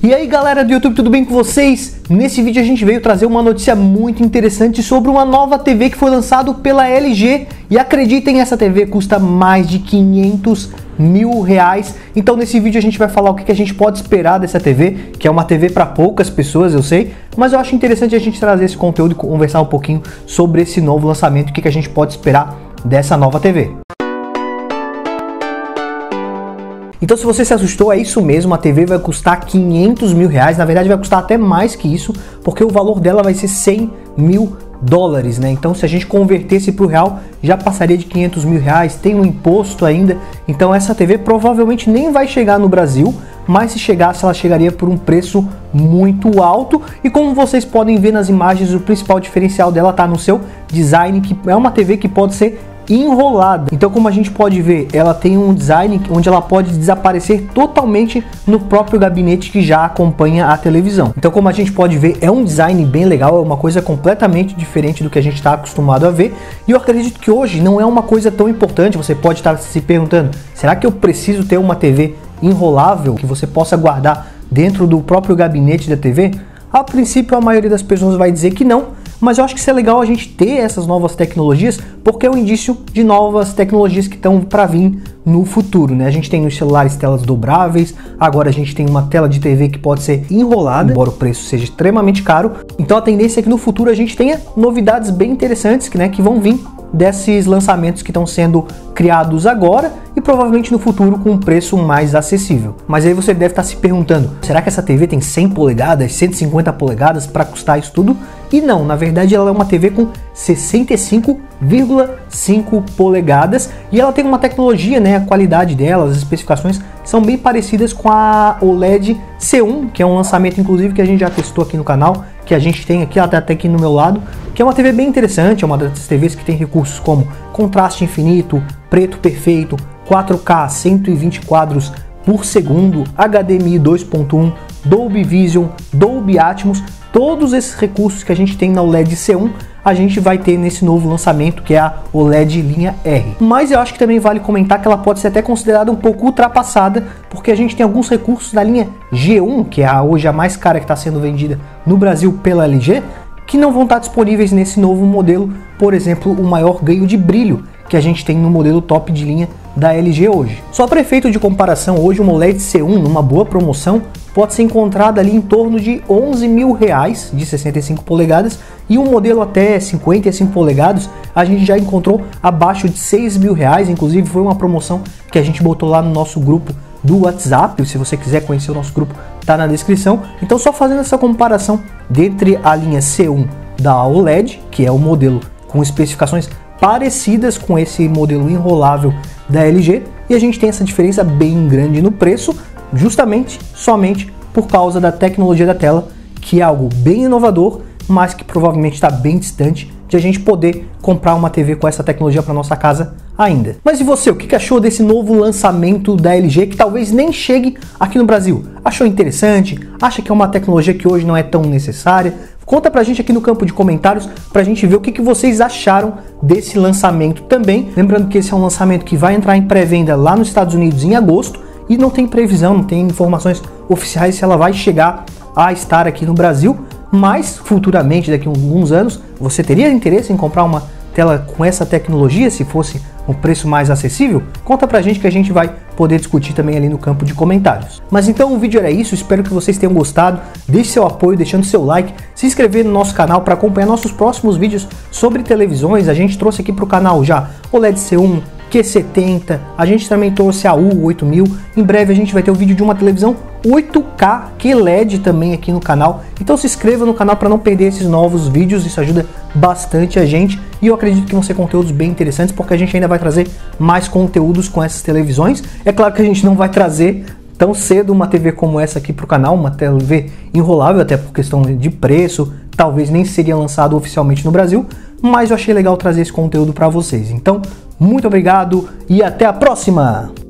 E aí galera do YouTube, tudo bem com vocês? Nesse vídeo a gente veio trazer uma notícia muito interessante sobre uma nova TV que foi lançada pela LG. E acreditem, essa TV custa mais de R$500 mil. Então nesse vídeo a gente vai falar o que a gente pode esperar dessa TV, que é uma TV para poucas pessoas, eu sei. Mas eu acho interessante a gente trazer esse conteúdo e conversar um pouquinho sobre esse novo lançamento, o que a gente pode esperar dessa nova TV. Então se você se assustou, é isso mesmo, a TV vai custar R$500 mil, na verdade vai custar até mais que isso, porque o valor dela vai ser $100 mil, né? Então se a gente convertesse para o real, já passaria de R$500 mil, tem um imposto ainda, então essa TV provavelmente nem vai chegar no Brasil, mas se chegasse, ela chegaria por um preço muito alto. E como vocês podem ver nas imagens, o principal diferencial dela está no seu design, que é uma TV que pode ser enrolada. Então, como a gente pode ver, ela tem um design onde ela pode desaparecer totalmente no próprio gabinete que já acompanha a televisão. Então, como a gente pode ver, é um design bem legal, é uma coisa completamente diferente do que a gente está acostumado a ver. E eu acredito que hoje não é uma coisa tão importante. Você pode estar se perguntando, será que eu preciso ter uma TV enrolável que você possa guardar dentro do próprio gabinete da TV? A princípio, a maioria das pessoas vai dizer que não, mas eu acho que isso é legal a gente ter essas novas tecnologias, porque é um indício de novas tecnologias que estão para vir no futuro, né? A gente tem nos celulares telas dobráveis, agora a gente tem uma tela de TV que pode ser enrolada, embora o preço seja extremamente caro. Então a tendência é que no futuro a gente tenha novidades bem interessantes que, né, que vão vir desses lançamentos que estão sendo criados agora e provavelmente no futuro com um preço mais acessível. Mas aí você deve estar se perguntando, será que essa TV tem 100 polegadas, 150 polegadas para custar isso tudo? E não, na verdade ela é uma TV com 65,5 polegadas e ela tem uma tecnologia, né, a qualidade dela, as especificações são bem parecidas com a OLED C1, que é um lançamento inclusive que a gente já testou aqui no canal, que a gente tem aqui, ela tá até aqui no meu lado, que é uma TV bem interessante, é uma das TVs que tem recursos como contraste infinito, preto perfeito, 4K, 120 quadros por segundo, HDMI 2.1, Dolby Vision, Dolby Atmos, todos esses recursos que a gente tem na OLED C1, a gente vai ter nesse novo lançamento, que é a OLED linha R. Mas eu acho que também vale comentar que ela pode ser até considerada um pouco ultrapassada, porque a gente tem alguns recursos da linha G1, que é hoje a mais cara que está sendo vendida no Brasil pela LG, que não vão estar disponíveis nesse novo modelo. Por exemplo, o maior ganho de brilho que a gente tem no modelo top de linha da LG hoje. Só para efeito de comparação, hoje uma OLED C1, numa boa promoção, pode ser encontrada ali em torno de R$11 mil, de 65 polegadas, e um modelo até 55 polegadas, a gente já encontrou abaixo de R$6 mil, inclusive foi uma promoção que a gente botou lá no nosso grupo do WhatsApp, se você quiser conhecer o nosso grupo, tá na descrição. Então só fazendo essa comparação entre a linha C1 da OLED, que é o modelo com especificações parecidas com esse modelo enrolável da LG, e a gente tem essa diferença bem grande no preço, justamente, somente por causa da tecnologia da tela, que é algo bem inovador, mas que provavelmente está bem distante de a gente poder comprar uma TV com essa tecnologia para nossa casa ainda. Mas e você, o que achou desse novo lançamento da LG, que talvez nem chegue aqui no Brasil? Achou interessante? Acha que é uma tecnologia que hoje não é tão necessária? Conta pra gente aqui no campo de comentários, pra gente ver o que vocês acharam desse lançamento também. Lembrando que esse é um lançamento que vai entrar em pré-venda lá nos Estados Unidos em agosto, e não tem previsão, não tem informações oficiais se ela vai chegar a estar aqui no Brasil, mas futuramente, daqui a alguns anos, você teria interesse em comprar uma tela com essa tecnologia, se fosse um preço mais acessível? Conta pra gente que a gente vai poder discutir também ali no campo de comentários. Mas então o vídeo era isso, espero que vocês tenham gostado, deixe seu apoio deixando seu like, se inscrever no nosso canal para acompanhar nossos próximos vídeos sobre televisões. A gente trouxe aqui pro canal já OLED C1, Q70, a gente também trouxe a U8000, em breve a gente vai ter um vídeo de uma televisão 8K QLED também aqui no canal, então se inscreva no canal para não perder esses novos vídeos, isso ajuda bastante a gente, e eu acredito que vão ser conteúdos bem interessantes, porque a gente ainda vai trazer mais conteúdos com essas televisões. É claro que a gente não vai trazer tão cedo uma TV como essa aqui para o canal, uma TV enrolável, até por questão de preço, talvez nem seria lançado oficialmente no Brasil, mas eu achei legal trazer esse conteúdo para vocês. Então, muito obrigado e até a próxima!